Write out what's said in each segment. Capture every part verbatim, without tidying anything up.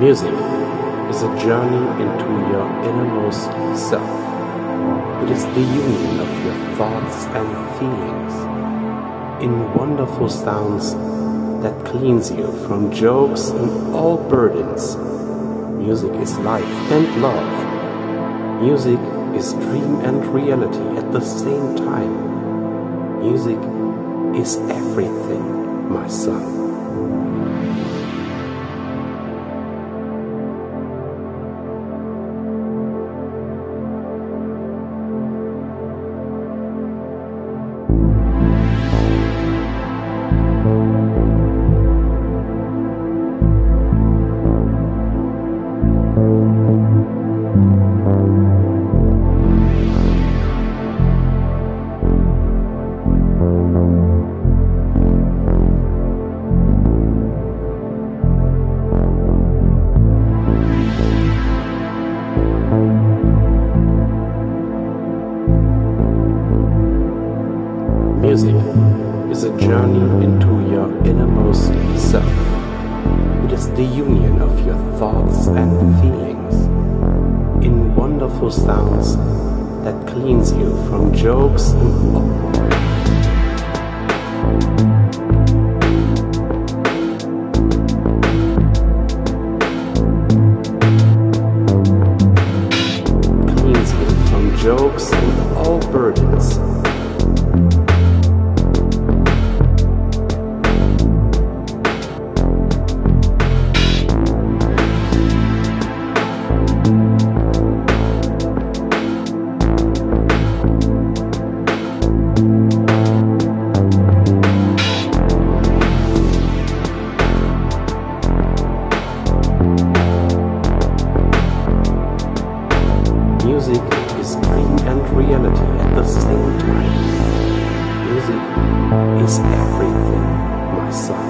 Music is a journey into your innermost self. It is the union of your thoughts and feelings in wonderful sounds that cleans you from jokes and all burdens. Music is life and love. Music is dream and reality at the same time. Music is everything, my son. Music is a journey into your innermost self. It is the union of your thoughts and feelings in wonderful sounds that cleans you from jokes and all. Cleans you from jokes and all burdens. Music is dream and reality at the same time. Music is everything, my son.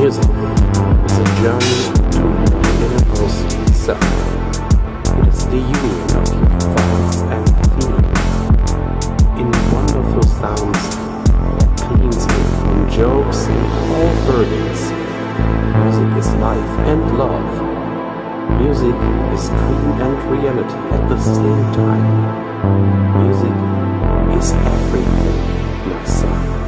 Music is a journey to your innermost self. It is the union of your thoughts and feelings in wonderful sounds that cleans you from jokes and all burdens. Music is life and love. Music is dream and reality at the same time. Music is everything, my son. Music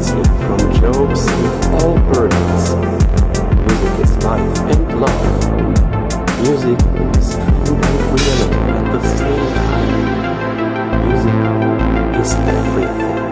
cleansing from Job's all burdens. Music is life and love. Music is truth and reality at the same time. Music is everything.